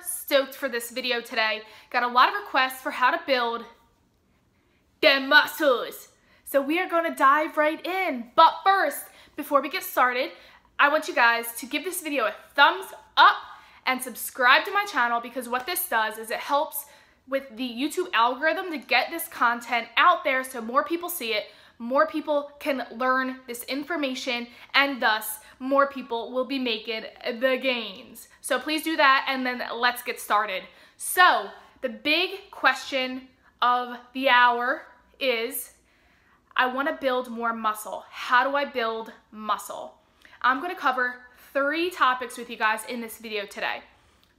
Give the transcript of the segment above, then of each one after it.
super stoked for this video today. Got a lot of requests for how to build them muscles. So we are going to dive right in. But first, before we get started, I want you guys to give this video a thumbs up and subscribe to my channel, because what this does is it helps with the YouTube algorithm to get this content out there so more people see it, more people can learn this information, and thus more people will be making the gains. So please do that, and then let's get started. So the big question of the hour is, I want to build more muscle. How do I build muscle? I'm going to cover 3 topics with you guys in this video today: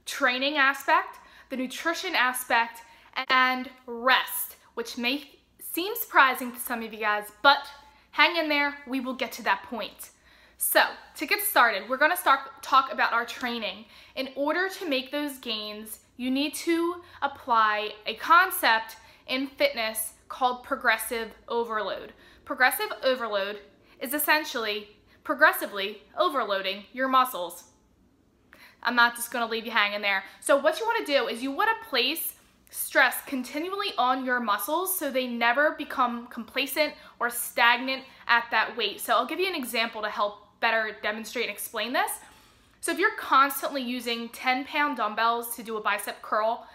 training aspect, the nutrition aspect, and rest, which may seem surprising to some of you guys, but hang in there, we will get to that point. So to get started, we're going to talk about our training. In order to make those gains, you need to apply a concept in fitness called progressive overload. Progressive overload is essentially progressively overloading your muscles. I'm not just going to leave you hanging there. So what you want to do is you want to place stress continually on your muscles so they never become complacent or stagnant at that weight. So I'll give you an example to help better demonstrate and explain this. So if you're constantly using 10-pound dumbbells to do a bicep curl,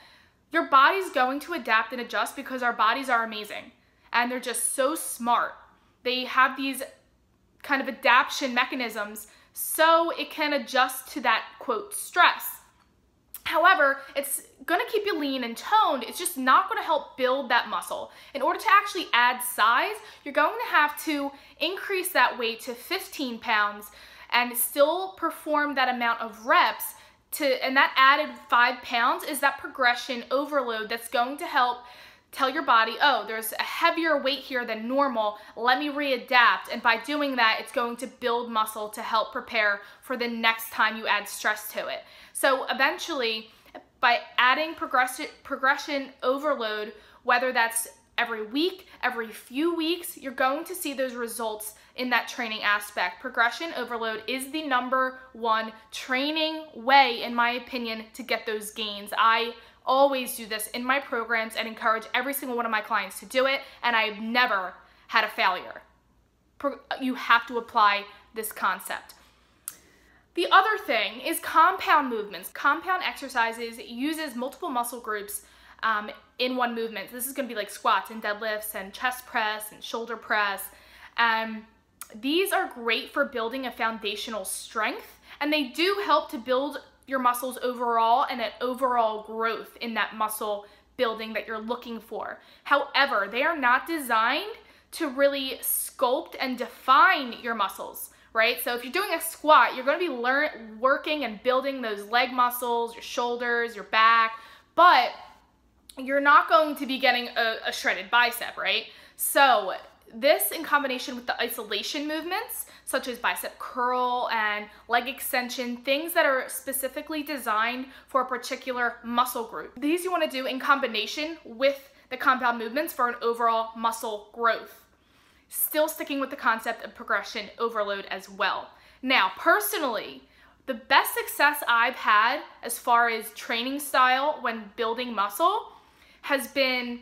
your body's going to adapt and adjust, because our bodies are amazing and they're just so smart. They have these kind of adaptation mechanisms so it can adjust to that, quote, stress. However, it's going to keep you lean and toned. It's just not going to help build that muscle. In order to actually add size, you're going to have to increase that weight to 15 pounds and still perform that amount of reps. And that added 5 pounds is that progression overload that's going to help tell your body, oh, there's a heavier weight here than normal, let me readapt. And by doing that, it's going to build muscle to help prepare for the next time you add stress to it. So eventually, by adding progression overload, whether that's every week, every few weeks, you're going to see those results in that training aspect. Progression overload is the #1 training way, in my opinion, to get those gains. I always do this in my programs and encourage every single one of my clients to do it, and I've never had a failure. You have to apply this concept. The other thing is compound movements. Compound exercises uses multiple muscle groups in one movement. This is going to be like squats and deadlifts and chest press and shoulder press. These are great for building a foundational strength, and they do help to build your muscles overall and an overall growth in that muscle building that you're looking for. However, they are not designed to really sculpt and define your muscles, right? So if you're doing a squat, you're going to be working and building those leg muscles, your shoulders, your back, but you're not going to be getting a shredded bicep, right? So this, in combination with the isolation movements, such as bicep curl and leg extension, things that are specifically designed for a particular muscle group. These you want to do in combination with the compound movements for an overall muscle growth. Still sticking with the concept of progression overload as well. Now, personally, the best success I've had as far as training style when building muscle has been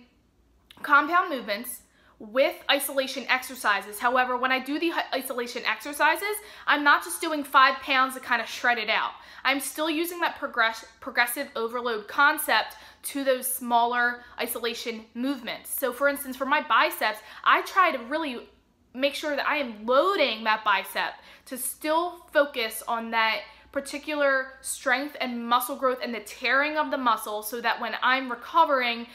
compound movements with isolation exercises. However, when I do the isolation exercises, I'm not just doing 5 pounds to kind of shred it out. I'm still using that progressive overload concept to those smaller isolation movements. So for instance, for my biceps, I try to really make sure that I am loading that bicep to still focus on that particular strength and muscle growth and the tearing of the muscle, so that when I'm recovering,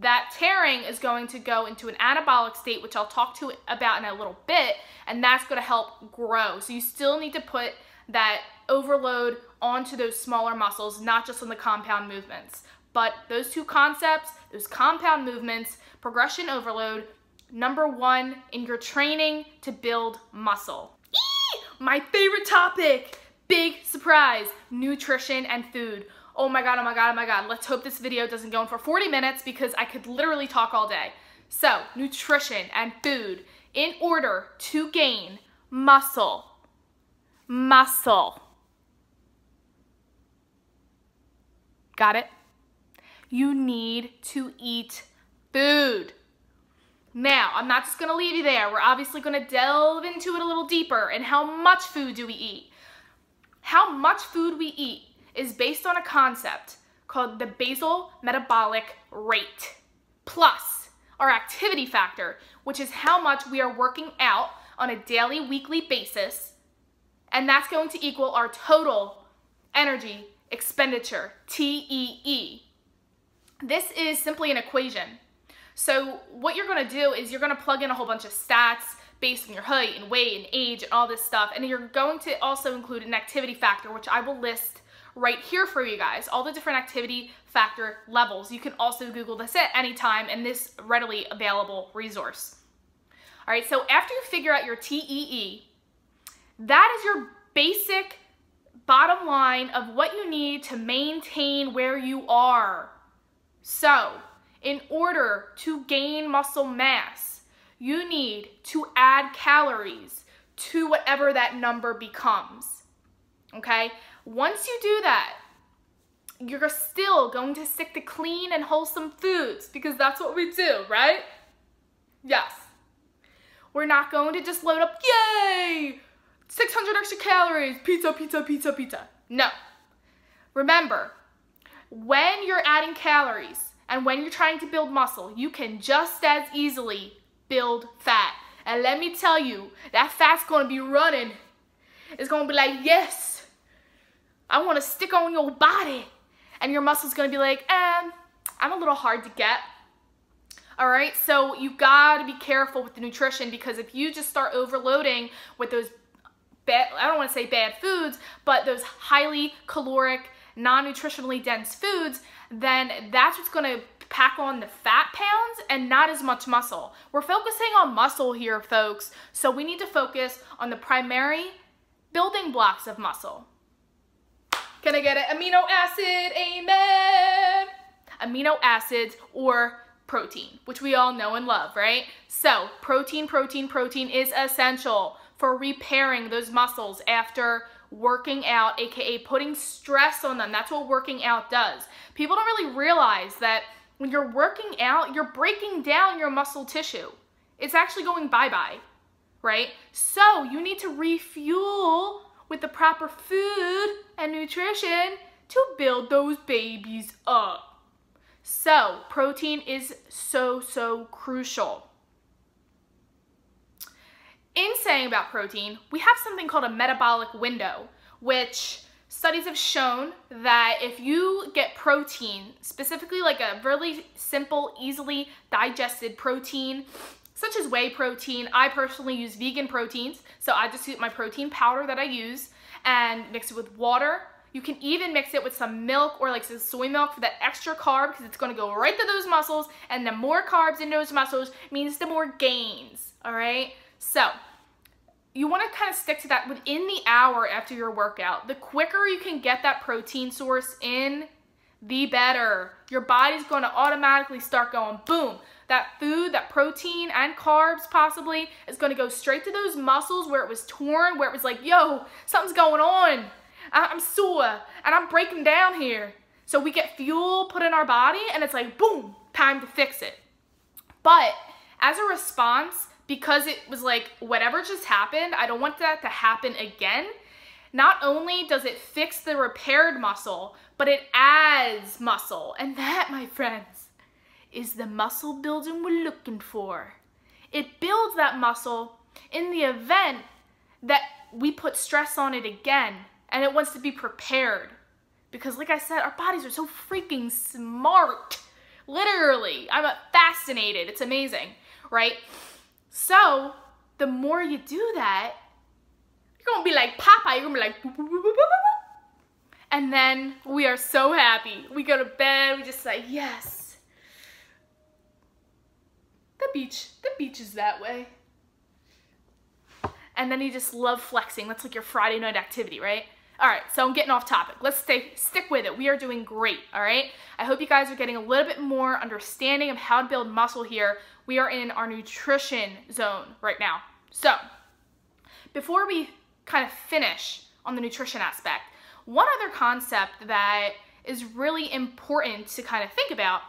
that tearing is going to go into an anabolic state, which I'll talk to about in a little bit, and that's going to help grow. So you still need to put that overload onto those smaller muscles, not just on the compound movements. But those two concepts, those compound movements, progression overload, #1 in your training to build muscle. Eee! My favorite topic! Big surprise, nutrition and food. Oh my God, oh my God, oh my God. Let's hope this video doesn't go on for 40 minutes because I could literally talk all day. So, nutrition and food. In order to gain muscle, Got it? You need to eat food. Now, I'm not just going to leave you there. We're obviously going to delve into it a little deeper. And how much food do we eat? How much food we eat is based on a concept called the basal metabolic rate plus our activity factor, which is how much we are working out on a daily, weekly basis, and that's going to equal our total energy expenditure, TEE. This is simply an equation. So what you're going to do is you're going to plug in a whole bunch of stats based on your height and weight and age and all this stuff, and you're going to also include an activity factor, which I will list right here for you guys, all the different activity factor levels. You can also Google this at any time in this readily available resource. All right, so after you figure out your TEE, that is your basic bottom line of what you need to maintain where you are. So, in order to gain muscle mass, you need to add calories to whatever that number becomes, okay? Once you do that, you're still going to stick to clean and wholesome foods because that's what we do, right? Yes. We're not going to just load up, yay, 600 extra calories, pizza, pizza, pizza, pizza. No. Remember, when you're adding calories and when you're trying to build muscle, you can just as easily build fat. And let me tell you, that fat's going to be running. It's going to be like, yes, I want to stick on your body. And your muscle's going to be like, I'm a little hard to get. All right, so you got to be careful with the nutrition because if you just start overloading with those bad, I don't want to say bad foods, but those highly caloric, non-nutritionally dense foods, then that's what's going to pack on the fat pounds and not as much muscle. We're focusing on muscle here, folks, so we need to focus on the primary building blocks of muscle. Can I get an amino acid? Amen! Amino acids or protein, which we all know and love, right? So protein is essential for repairing those muscles after working out, aka putting stress on them. That's what working out does. People don't really realize that when you're working out, you're breaking down your muscle tissue. It's actually going bye-bye, right? So you need to refuel with the proper food and nutrition to build those babies up. So protein is so crucial. In saying about protein, we have something called a metabolic window, which studies have shown that if you get protein, specifically like a really simple, easily digested protein, such as whey protein. I personally use vegan proteins, so I just use my protein powder that I use and mix it with water. You can even mix it with some milk or like some soy milk for that extra carb because it's going to go right to those muscles, and the more carbs in those muscles means the more gains, all right? So you want to kind of stick to that within the hour after your workout. The quicker you can get that protein source in, the better. Your body's going to automatically start going boom. That food, that protein and carbs possibly is going to go straight to those muscles where it was torn, where it was like, yo, something's going on. I'm sore and I'm breaking down here. So we get fuel put in our body and it's like, boom, time to fix it. But as a response, because it was like, whatever just happened, I don't want that to happen again. Not only does it fix the repaired muscle, but it adds muscle. And that, my friends, is the muscle building we're looking for. It builds that muscle in the event that we put stress on it again, and it wants to be prepared. Because like I said, our bodies are so freaking smart. Literally, I'm fascinated. It's amazing, right? So, the more you do that, you're going to be like Popeye. You're going to be like, boop, boop, boop, boop, boop. And then we are so happy. We go to bed. We just like, yes. The beach is that way. And then you just love flexing. That's like your Friday night activity, right? All right, so I'm getting off topic. Let's stick with it. We are doing great, all right? I hope you guys are getting a little bit more understanding of how to build muscle here. We are in our nutrition zone right now. So before we kind of finish on the nutrition aspect, one other concept that is really important to kind of think about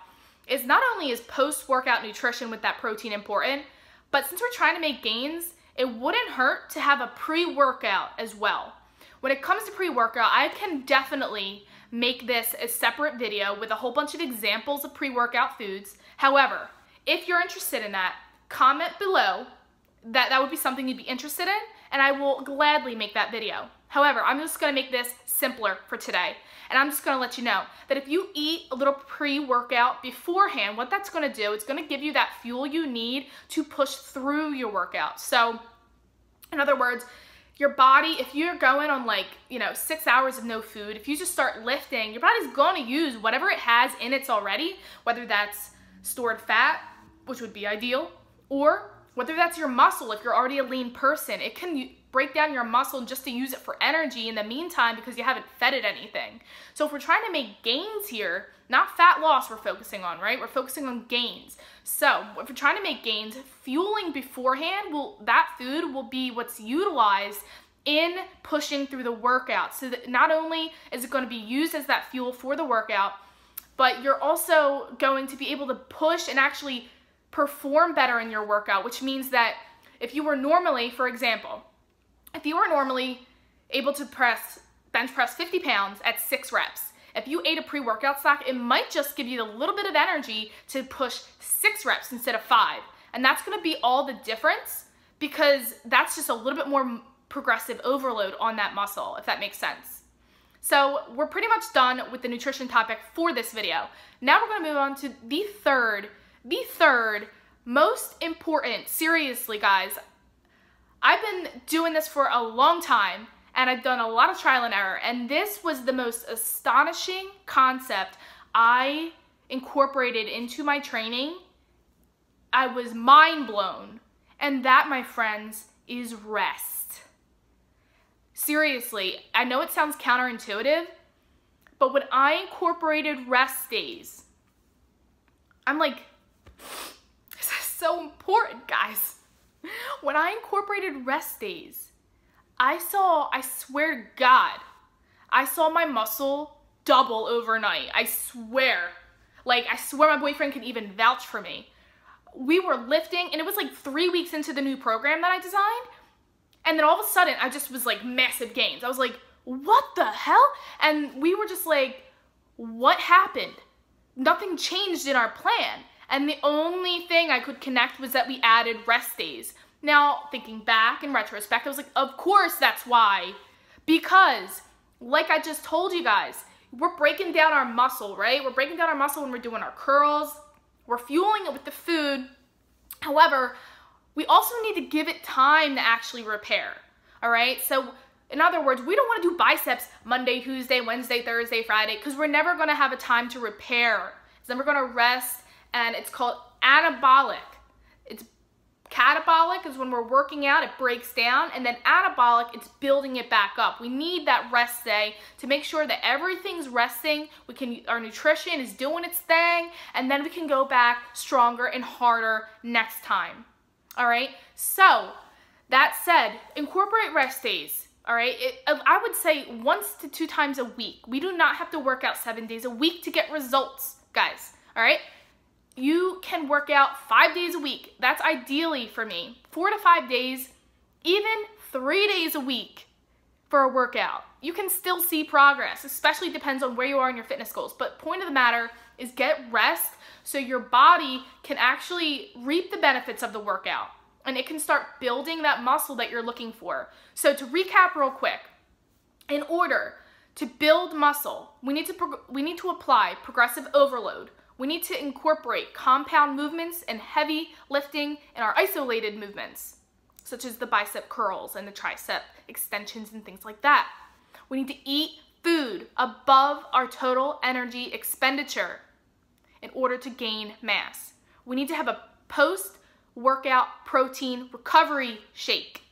is not only is post-workout nutrition with that protein important, but since we're trying to make gains, it wouldn't hurt to have a pre-workout as well. When it comes to pre-workout, I can definitely make this a separate video with a whole bunch of examples of pre-workout foods. However, if you're interested in that, comment below that would be something you'd be interested in, and I will gladly make that video. However, I'm just gonna make this simpler for today. And I'm just gonna let you know that if you eat a little pre-workout beforehand, what that's gonna do, it's gonna give you that fuel you need to push through your workout. So in other words, your body, if you're going on 6 hours of no food, if you just start lifting, your body's gonna use whatever it has in it already, whether that's stored fat, which would be ideal, or whether that's your muscle. If you're already a lean person, it can break down your muscle just to use it for energy in the meantime because you haven't fed it anything. So if we're trying to make gains here, not fat loss we're focusing on, right? We're focusing on gains. So if we're trying to make gains, fueling beforehand, that food will be what's utilized in pushing through the workout. So that not only is it going to be used as that fuel for the workout, but you're also going to be able to push and actually perform better in your workout, which means that if you were normally, for example, if you were normally able to bench press 50 pounds at 6 reps, if you ate a pre-workout snack, it might just give you a little bit of energy to push 6 reps instead of 5. And that's going to be all the difference because that's just a little bit more progressive overload on that muscle, if that makes sense. So we're pretty much done with the nutrition topic for this video. Now we're going to move on to the third most important, seriously guys, I've been doing this for a long time and I've done a lot of trial and error, and this was the most astonishing concept I incorporated into my training. I was mind blown, and that, my friends, is rest. Seriously, I know it sounds counterintuitive, but when I incorporated rest days, I'm like, this is so important, guys. When I incorporated rest days, I swear to God, I saw my muscle double overnight. I swear. Like, I swear my boyfriend can even vouch for me. We were lifting, and it was like 3 weeks into the new program that I designed, and then all of a sudden, I just was like massive gains. I was like, what the hell? And we were just like, what happened? Nothing changed in our plan. And the only thing I could connect was that we added rest days. Now, thinking back in retrospect, I was like, of course that's why. Because, like I just told you guys, we're breaking down our muscle, right? We're breaking down our muscle when we're doing our curls. We're fueling it with the food. However, we also need to give it time to actually repair, all right? So, in other words, we don't want to do biceps Monday, Tuesday, Wednesday, Thursday, Friday, because we're never going to have a time to repair. So then we're going to rest. And it's called anabolic. It's catabolic is when we're working out, it breaks down, and then anabolic, it's building it back up. We need that rest day to make sure that everything's resting, our nutrition is doing its thing, and then we can go back stronger and harder next time. All right? So, that said, incorporate rest days. All right, I would say 1 to 2 times a week. We do not have to work out 7 days a week to get results, guys. All right? You can work out 5 days a week. That's ideally for me. 4 to 5 days, even 3 days a week for a workout. You can still see progress, especially depends on where you are in your fitness goals. But point of the matter is get rest so your body can actually reap the benefits of the workout. And it can start building that muscle that you're looking for. So to recap real quick, in order to build muscle, we need to apply progressive overload. We need to incorporate compound movements and heavy lifting in our isolated movements, such as the bicep curls and the tricep extensions and things like that. We need to eat food above our total energy expenditure in order to gain mass. We need to have a post-workout protein recovery shake.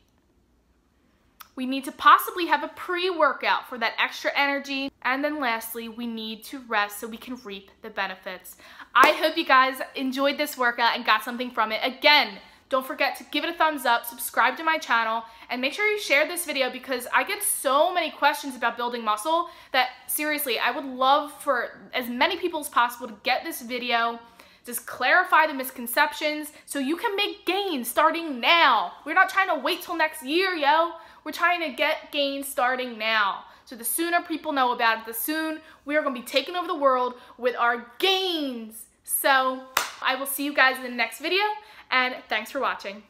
We need to possibly have a pre-workout for that extra energy. And then lastly, we need to rest so we can reap the benefits. I hope you guys enjoyed this workout and got something from it. Again, Don't forget to give it a thumbs up, subscribe to my channel, and make sure you share this video because I get so many questions about building muscle that seriously, I would love for as many people as possible to get this video. Just clarify the misconceptions so you can make gains starting now. We're not trying to wait till next year, yo. We're trying to get gains starting now. So the sooner people know about it, the sooner we are going to be taking over the world with our gains. So I will see you guys in the next video, and thanks for watching.